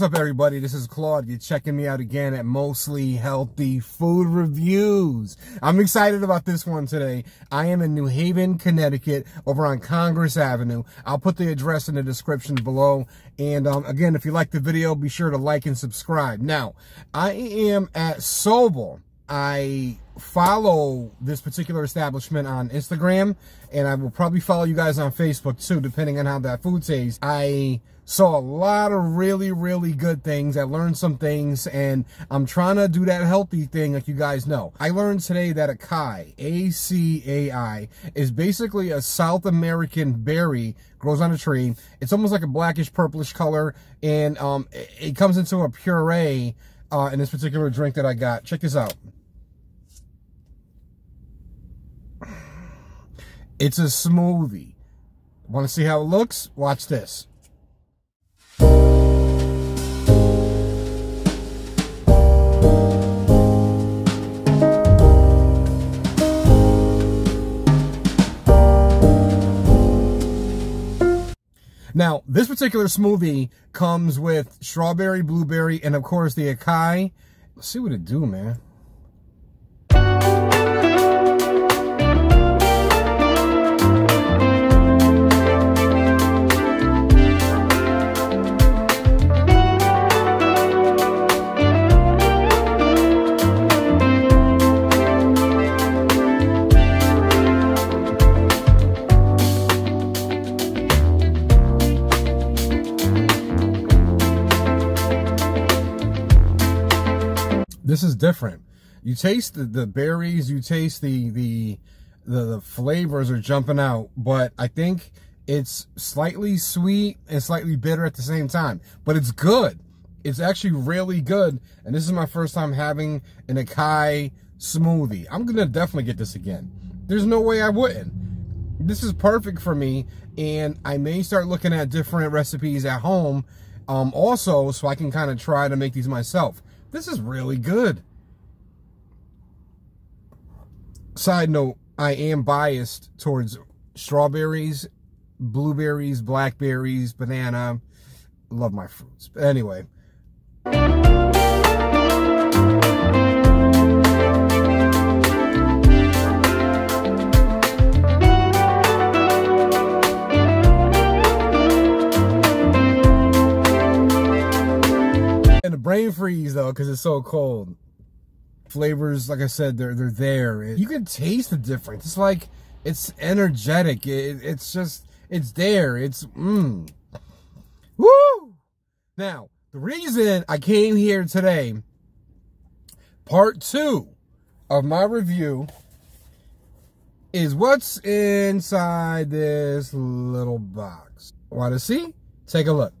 What's up, everybody? This is Claude. You're checking me out again at Mostly Healthy Food Reviews. I'm excited about this one today. I am in New Haven, Connecticut, over on Congress Avenue. I'll put the address in the description below. And again, if you like the video, be sure to like and subscribe. Now, I am at Sobol. I follow this particular establishment on Instagram, and I will probably follow you guys on Facebook too, depending on how that food tastes. I saw a lot of really good things. I learned some things, and I'm trying to do that healthy thing like you guys know. I learned today that acai, A-C-A-I, is basically a South American berry, grows on a tree. It's almost like a blackish purplish color, and it comes into a puree in this particular drink that I got. Check this out. It's a smoothie. Want to see how it looks? Watch this. Now, this particular smoothie comes with strawberry, blueberry, and of course the acai. Let's see what it do, man. This is different. You taste the berries, you taste the flavors are jumping out, but I think it's slightly sweet and slightly bitter at the same time, but it's good. It's actually really good, and this is my first time having an acai smoothie. I'm gonna definitely get this again. There's no way I wouldn't. This is perfect for me, and I may start looking at different recipes at home also, so I can kind of try to make these myself. This is really good. Side note, I am biased towards strawberries, blueberries, blackberries, banana. Love my fruits. But anyway. Brain freeze though, because it's so cold. Flavors, like I said, they're there. You can taste the difference. It's like, it's energetic. It's just, it's there. It's woo! Now, the reason I came here today, part two of my review, is what's inside this little box. Want to see? Take a look.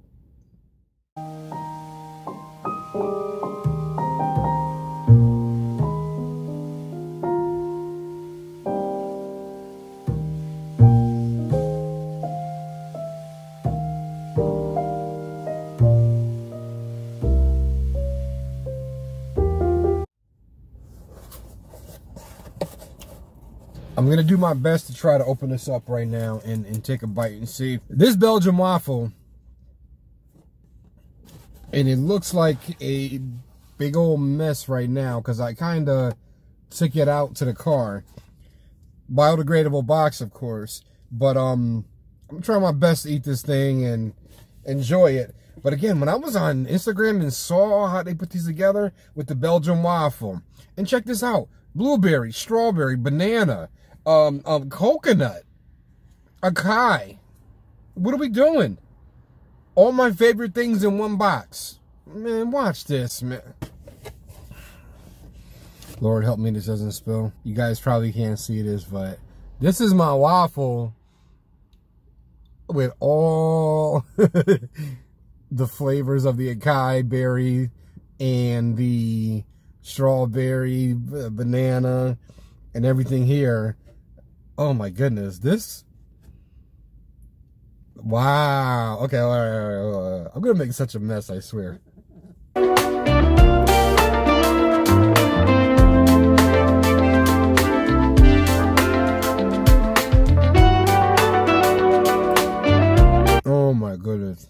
I'm going to do my best to try to open this up right now and take a bite and see. This Belgian waffle, and it looks like a big old mess right now because I kind of took it out to the car. Biodegradable box, of course. But I'm trying my best to eat this thing and enjoy it. But again, when I was on Instagram and saw how they put these together with the Belgian waffle, and check this out, blueberry, strawberry, banana, coconut, acai. What are we doing? All my favorite things in one box. Man, watch this, man. Lord help me, this doesn't spill. You guys probably can't see this, but this is my waffle with all the flavors of the acai berry and the strawberry, banana, and everything here. Oh my goodness, this. Wow. Okay, all right. I'm gonna make such a mess, I swear. Oh my goodness.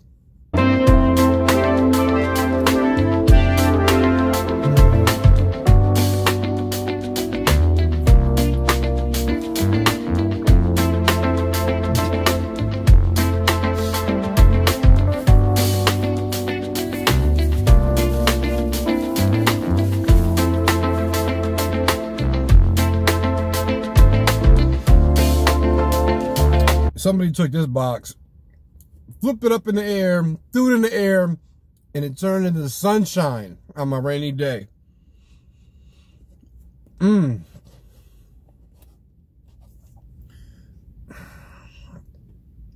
somebody took this box, flipped it up in the air, threw it in the air, and it turned into sunshine on my rainy day. Mmm.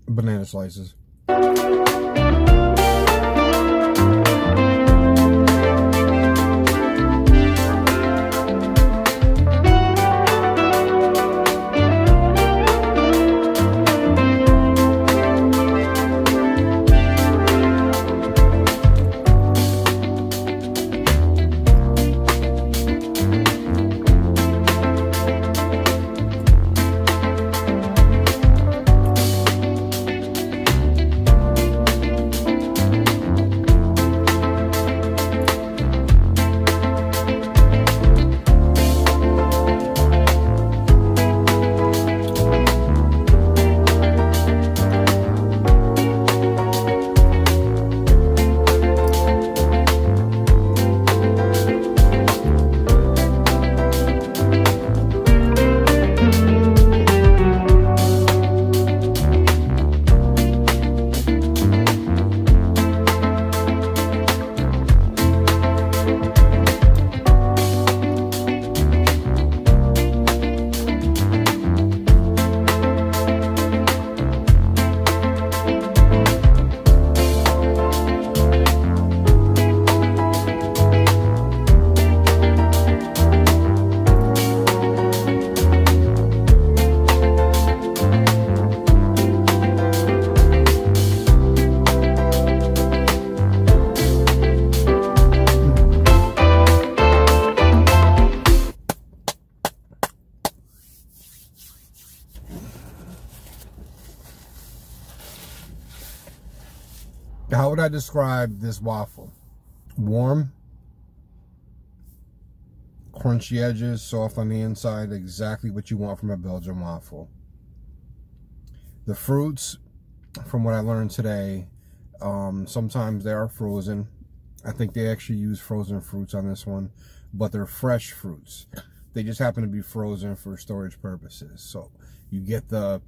Banana slices. How would I describe this waffle? Warm, crunchy edges, soft on the inside, exactly what you want from a Belgian waffle. The fruits, from what I learned today, sometimes they are frozen. I think they actually use frozen fruits on this one, but they're fresh fruits. They just happen to be frozen for storage purposes. So you get the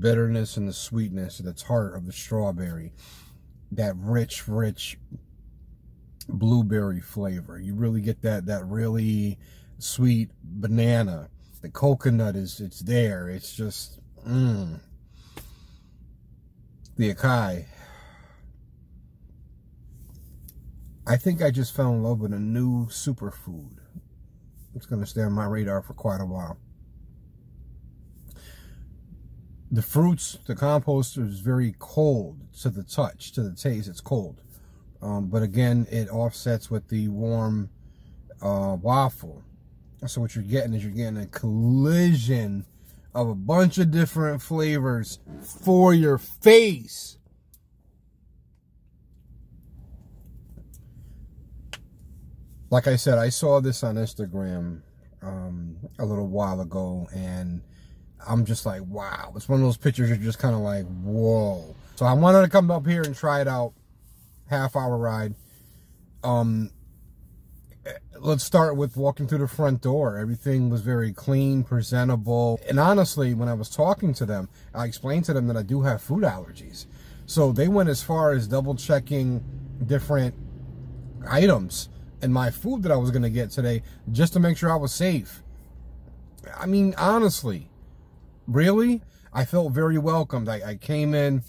bitterness and the sweetness and the tart of the strawberry. That rich, rich blueberry flavor. You really get that really sweet banana. The coconut it's there. It's just the acai. I think I just fell in love with a new superfood. It's gonna stay on my radar for quite a while. The fruits, the compost is very cold to the touch, to the taste. It's cold. But again, it offsets with the warm waffle. So what you're getting is you're getting a collision of a bunch of different flavors for your face. Like I said, I saw this on Instagram a little while ago, and I'm just like, wow. It's one of those pictures you're just kind of like, whoa. So I wanted to come up here and try it out. Half-hour ride. Let's start with walking through the front door. Everything was very clean, presentable. And honestly, when I was talking to them, I explained to them that I do have food allergies. So they went as far as double-checking different items in my food that I was going to get today just to make sure I was safe. I mean, honestly. Really? I felt very welcomed. I came in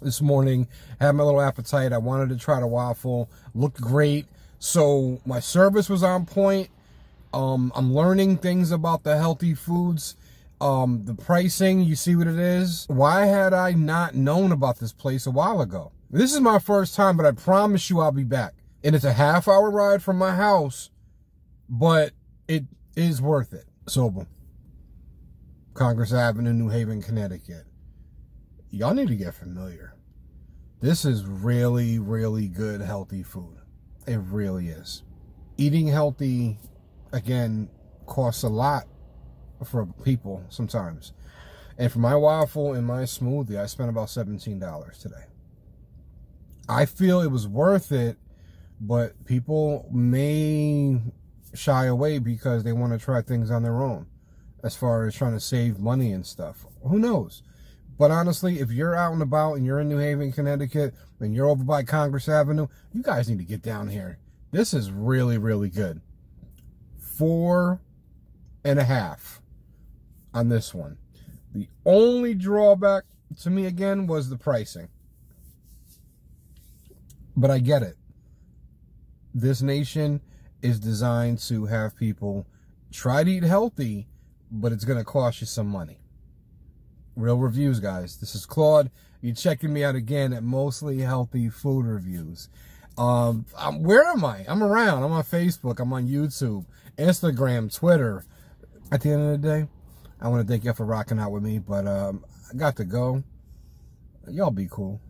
this morning, had my little appetite. I wanted to try the waffle. Looked great. So my service was on point. I'm learning things about the healthy foods. The pricing, you see what it is. Why had I not known about this place a while ago? This is my first time, but I promise you I'll be back. And it's a half-hour ride from my house, but it is worth it. Sobol. Congress Avenue, New Haven, Connecticut. Y'all need to get familiar. This is really, really good healthy food. It really is. Eating healthy, again, costs a lot for people sometimes. And for my waffle and my smoothie, I spent about $17 today. I feel it was worth it, but people may shy away because they want to try things on their own. As far as trying to save money and stuff. Who knows? But honestly, if you're out and about and you're in New Haven, Connecticut, and you're over by Congress Avenue, you guys need to get down here. This is really, really good. 4.5 on this one. The only drawback to me, again, was the pricing. But I get it. This nation is designed to have people try to eat healthy, but it's going to cost you some money. Real reviews, guys. This is Claude. You're checking me out again at Mostly Healthy Food Reviews. Where am I? I'm around. I'm on Facebook. I'm on YouTube, Instagram, Twitter. At the end of the day, I want to thank y'all for rocking out with me, but I got to go. Y'all be cool.